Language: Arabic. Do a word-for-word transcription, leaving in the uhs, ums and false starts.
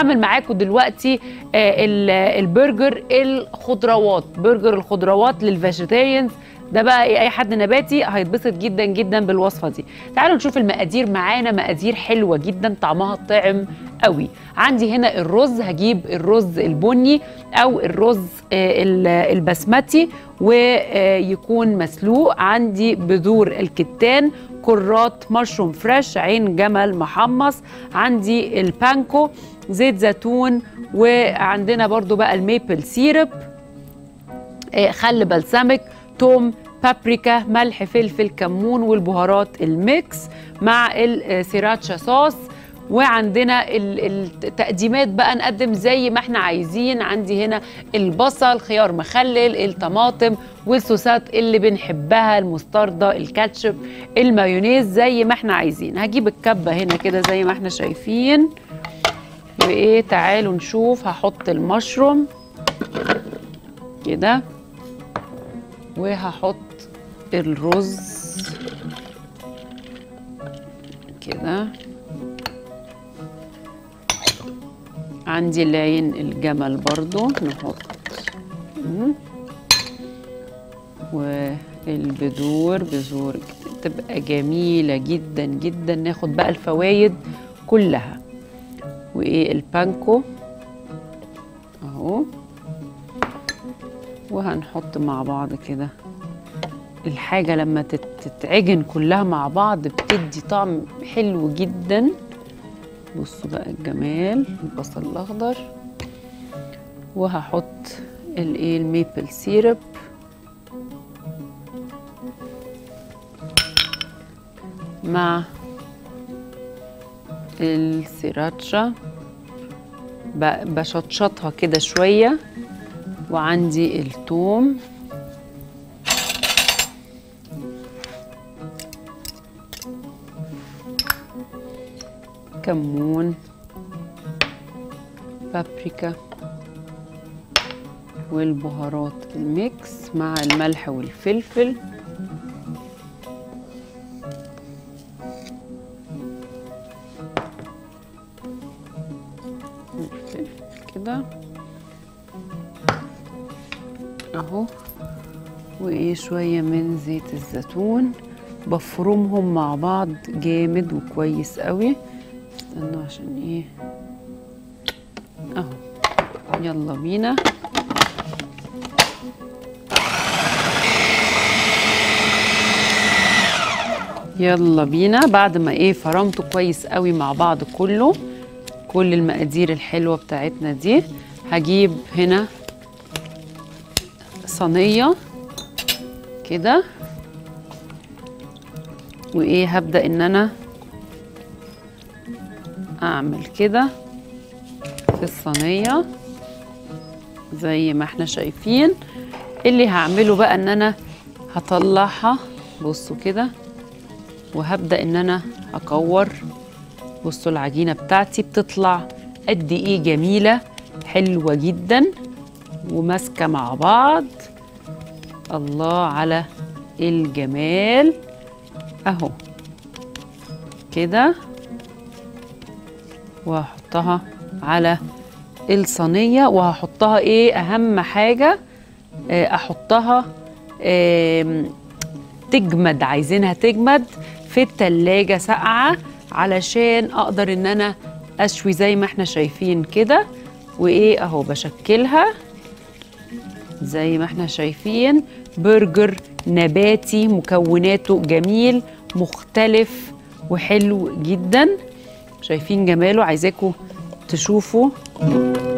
هعمل معاكم دلوقتي البرجر الخضروات، برجر الخضروات للفيجيتيريانز. ده بقى اي حد نباتي هيتبسط جدا جدا بالوصفه دي. تعالوا نشوف المقادير معانا، مقادير حلوه جدا طعمها طعم قوي. عندي هنا الرز، هجيب الرز البني او الرز البسمتي ويكون مسلوق. عندي بذور الكتان، كرات، مشروم فريش، عين جمل محمص، عندي البانكو، زيت زيتون، وعندنا برضو بقى الميبل سيرب، خل بلسمك، توم، بابريكا، ملح، فلفل، كمون، والبهارات الميكس مع السيراتشا صوص. وعندنا التقديمات بقى نقدم زي ما احنا عايزين. عندي هنا البصل، خيار مخلل، الطماطم، والصوصات اللي بنحبها، المستردة، الكاتشب، المايونيز، زي ما احنا عايزين. هجيب الكبة هنا كده زي ما احنا شايفين. وايه تعالوا نشوف، هحط المشروم كده وهحط الرز كده. عندي العين الجمل برضو نحط، والبذور، بذور تبقى جميلة جدا جدا. ناخد بقى الفوايد كلها. وايه البانكو اهو، وهنحط مع بعض كده. الحاجة لما تتعجن كلها مع بعض بتدي طعم حلو جدا. بصوا بقى الجمال، البصل الاخضر، وهحط الايه الميبل سيرب، مع السيراتشا بشطشطها كده شويه. وعندي الثوم، كمون، بابريكا، والبهارات الميكس مع الملح والفلفل. الفلفل كده اهو، وايه شويه من زيت الزيتون. بفرمهم مع بعض جامد وكويس قوي. استنوا عشان ايه اهو. يلا بينا. يلا بينا بعد ما ايه فرمته كويس قوي مع بعض كله، كل المقادير الحلوه بتاعتنا دي. هجيب هنا صينيه كده، وايه هبدا ان انا اعمل كده في الصينيه زي ما احنا شايفين. اللي هعمله بقى ان انا هطلعها، بصوا كده، وهبدا ان انا اكور. بصوا العجينه بتاعتي بتطلع قد ايه جميله، حلوه جدا وماسكه مع بعض. الله على الجمال اهو كده. وهحطها على الصينيه، وهحطها ايه اهم حاجه احطها تجمد، عايزينها تجمد في التلاجة ساقعه علشان اقدر ان انا اشوي زي ما احنا شايفين كده. وايه اهو بشكلها زي ما احنا شايفين. برجر نباتي، مكوناته جميل مختلف وحلو جدا. شايفين جماله، عايزاكم تشوفوا.